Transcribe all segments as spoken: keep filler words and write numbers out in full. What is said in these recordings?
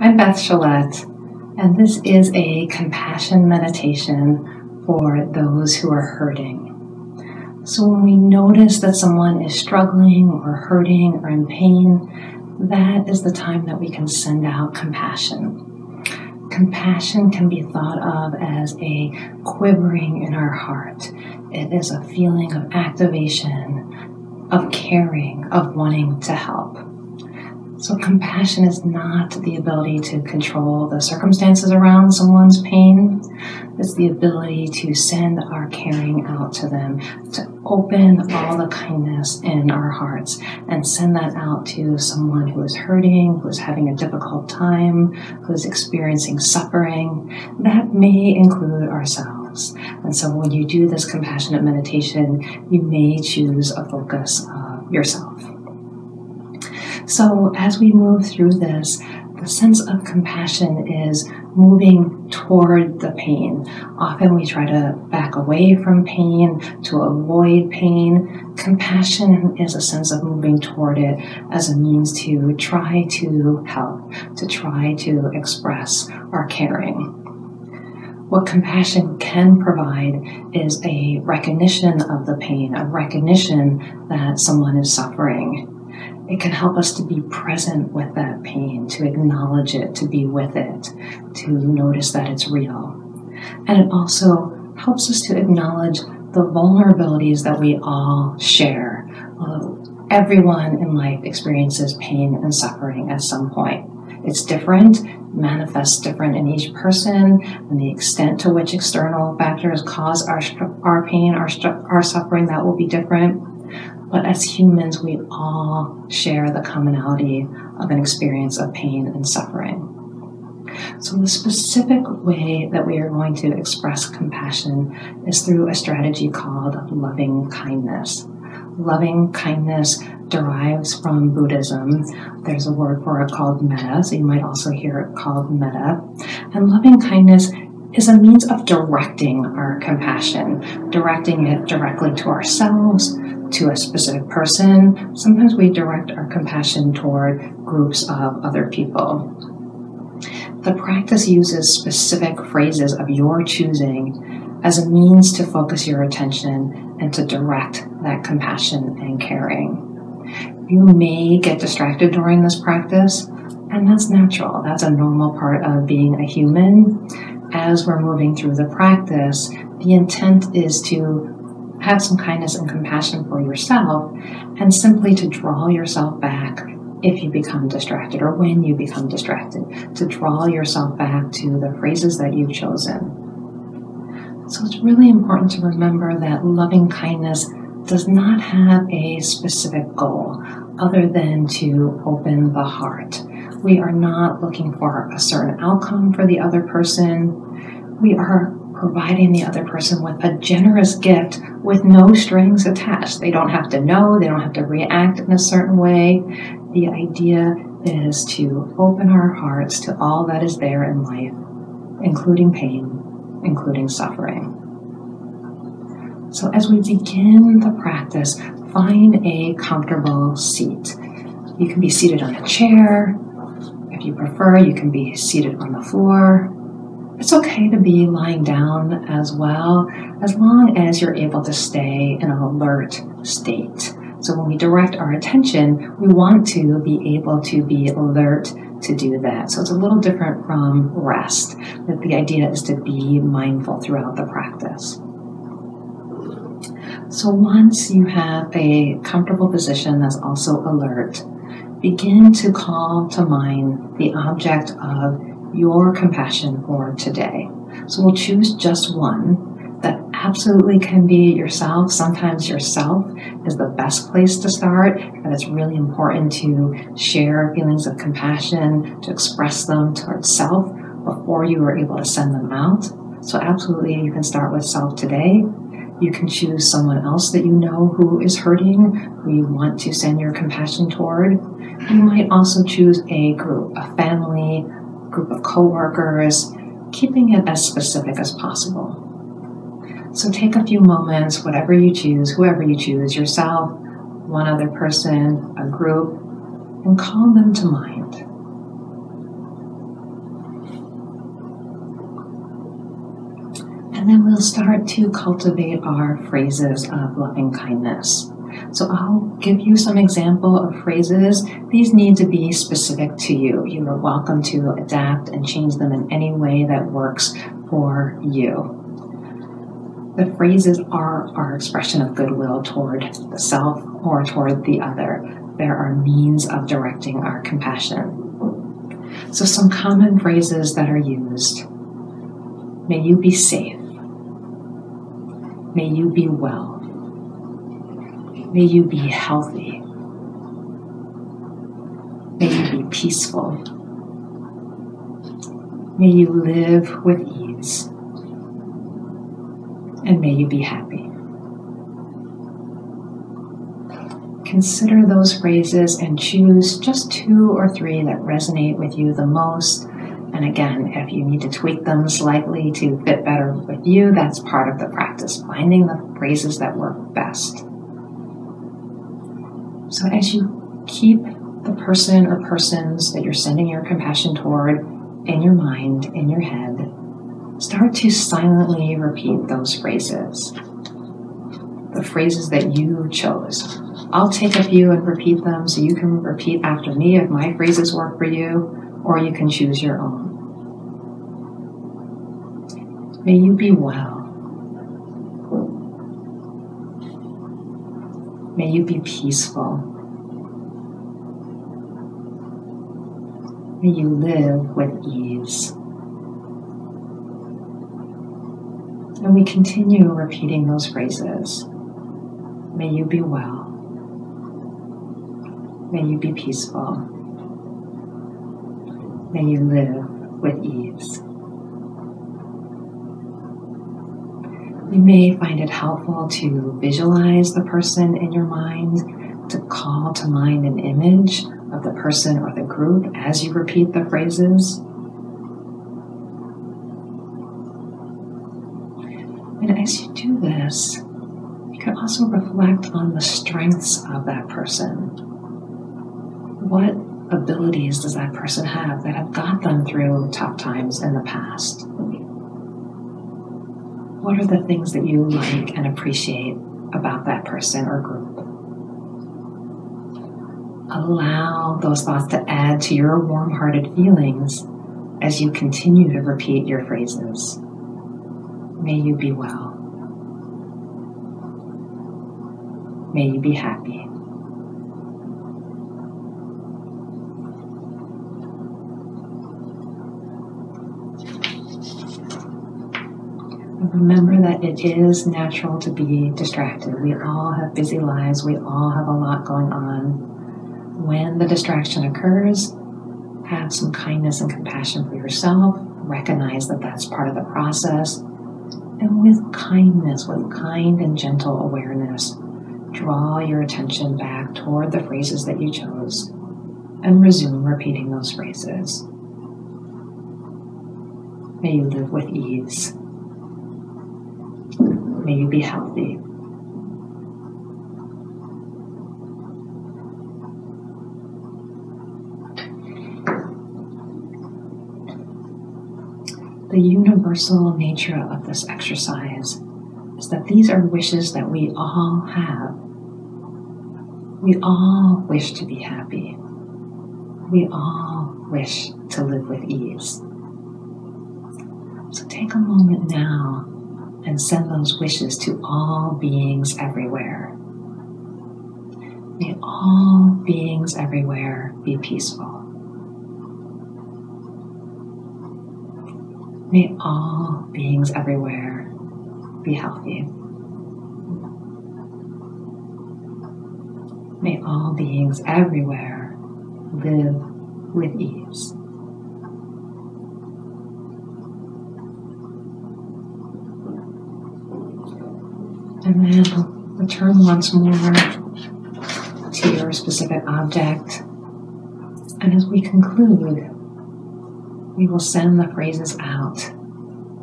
I'm Beth Chalette, and this is a compassion meditation for those who are hurting. So when we notice that someone is struggling or hurting or in pain, that is the time that we can send out compassion. Compassion can be thought of as a quivering in our heart. It is a feeling of activation, of caring, of wanting to help. So compassion is not the ability to control the circumstances around someone's pain. It's the ability to send our caring out to them, to open all the kindness in our hearts and send that out to someone who is hurting, who is having a difficult time, who is experiencing suffering. That may include ourselves. And so when you do this compassionate meditation, you may choose a focus of yourself. So as we move through this, the sense of compassion is moving toward the pain. Often we try to back away from pain, to avoid pain. Compassion is a sense of moving toward it as a means to try to help, to try to express our caring. What compassion can provide is a recognition of the pain, a recognition that someone is suffering. It can help us to be present with that pain, to acknowledge it, to be with it, to notice that it's real. And it also helps us to acknowledge the vulnerabilities that we all share. Well, everyone in life experiences pain and suffering at some point. It's different, manifests different in each person, and the extent to which external factors cause our, our pain, our, our suffering, that will be different. But as humans, we all share the commonality of an experience of pain and suffering. So the specific way that we are going to express compassion is through a strategy called loving kindness. Loving kindness derives from Buddhism. There's a word for it called metta, so you might also hear it called metta. And loving kindness is a means of directing our compassion, directing it directly to ourselves, to a specific person. Sometimes we direct our compassion toward groups of other people. The practice uses specific phrases of your choosing as a means to focus your attention and to direct that compassion and caring. You may get distracted during this practice, and that's natural. That's a normal part of being a human. As we're moving through the practice, the intent is to have some kindness and compassion for yourself, and simply to draw yourself back if you become distracted or when you become distracted, to draw yourself back to the phrases that you've chosen. So it's really important to remember that loving kindness does not have a specific goal other than to open the heart. We are not looking for a certain outcome for the other person. We are providing the other person with a generous gift with no strings attached. They don't have to know, they don't have to react in a certain way. The idea is to open our hearts to all that is there in life, including pain, including suffering. So as we begin the practice, find a comfortable seat. You can be seated on a chair. If you prefer, you can be seated on the floor. It's okay to be lying down as well, as long as you're able to stay in an alert state. So when we direct our attention, we want to be able to be alert to do that. So it's a little different from rest, that the idea is to be mindful throughout the practice. So once you have a comfortable position that's also alert, begin to call to mind the object of your compassion for today. So we'll choose just one. That absolutely can be yourself. Sometimes yourself is the best place to start, but it's really important to share feelings of compassion, to express them towards self before you are able to send them out. So absolutely you can start with self today. You can choose someone else that you know who is hurting, who you want to send your compassion toward. You might also choose a group, a family, group of coworkers, keeping it as specific as possible. So take a few moments, whatever you choose, whoever you choose, yourself, one other person, a group, and call them to mind. And then we'll start to cultivate our phrases of loving kindness. So I'll give you some example of phrases. These need to be specific to you. You are welcome to adapt and change them in any way that works for you. The phrases are our expression of goodwill toward the self or toward the other. There are means of directing our compassion. So some common phrases that are used. May you be safe. May you be well. May you be healthy. May you be peaceful. May you live with ease. And may you be happy. Consider those phrases and choose just two or three that resonate with you the most. And again, if you need to tweak them slightly to fit better with you, that's part of the practice, finding the phrases that work best. So as you keep the person or persons that you're sending your compassion toward in your mind, in your head, start to silently repeat those phrases, the phrases that you chose. I'll take a few and repeat them so you can repeat after me if my phrases work for you, or you can choose your own. May you be well. May you be peaceful. May you live with ease. And we continue repeating those phrases. May you be well. May you be peaceful. May you live with ease. We may find it helpful to visualize the person in your mind, to call to mind an image of the person or the group as you repeat the phrases. And as you do this, you can also reflect on the strengths of that person. What abilities does that person have that have got them through tough times in the past? What are the things that you like and appreciate about that person or group? Allow those thoughts to add to your warm-hearted feelings as you continue to repeat your phrases. May you be well. May you be happy. Remember that it is natural to be distracted. We all have busy lives. We all have a lot going on. When the distraction occurs, have some kindness and compassion for yourself. Recognize that that's part of the process. And with kindness, with kind and gentle awareness, draw your attention back toward the phrases that you chose and resume repeating those phrases. May you live with ease. May you be healthy. The universal nature of this exercise is that these are wishes that we all have. We all wish to be happy. We all wish to live with ease. So take a moment now and send those wishes to all beings everywhere. May all beings everywhere be peaceful. May all beings everywhere be healthy. May all beings everywhere live with ease. And then return once more to your specific object. And as we conclude, we will send the phrases out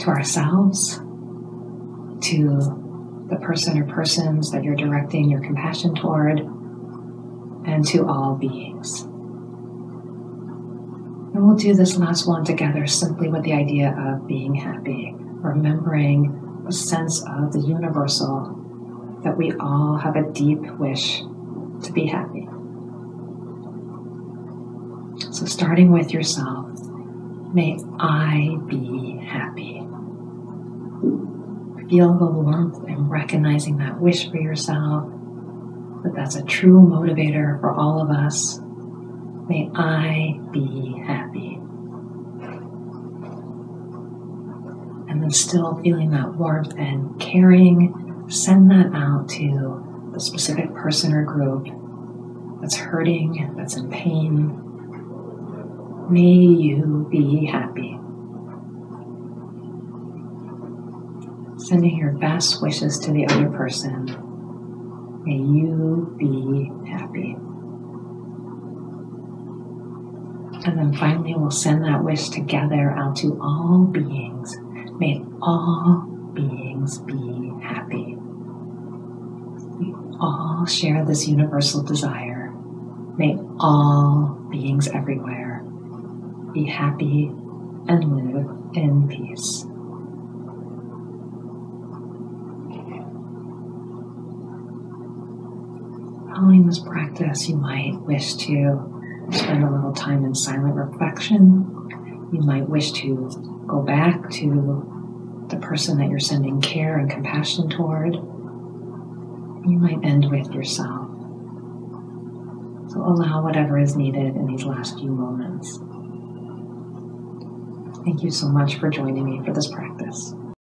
to ourselves, to the person or persons that you're directing your compassion toward, and to all beings. And we'll do this last one together simply with the idea of being happy. remembering a sense of the universal, that we all have a deep wish to be happy. So starting with yourself, may I be happy. Feel the warmth and recognizing that wish for yourself, that that's a true motivator for all of us. May I be happy. And then still feeling that warmth and caring, send that out to the specific person or group that's hurting, that's in pain. May you be happy. Sending your best wishes to the other person. May you be happy. And then finally, we'll send that wish together out to all beings. May all beings be happy. We all share this universal desire. May all beings everywhere be happy and live in peace. Following this practice, you might wish to spend a little time in silent reflection. You might wish to go back to the person that you're sending care and compassion toward. You might end with yourself. So allow whatever is needed in these last few moments. Thank you so much for joining me for this practice.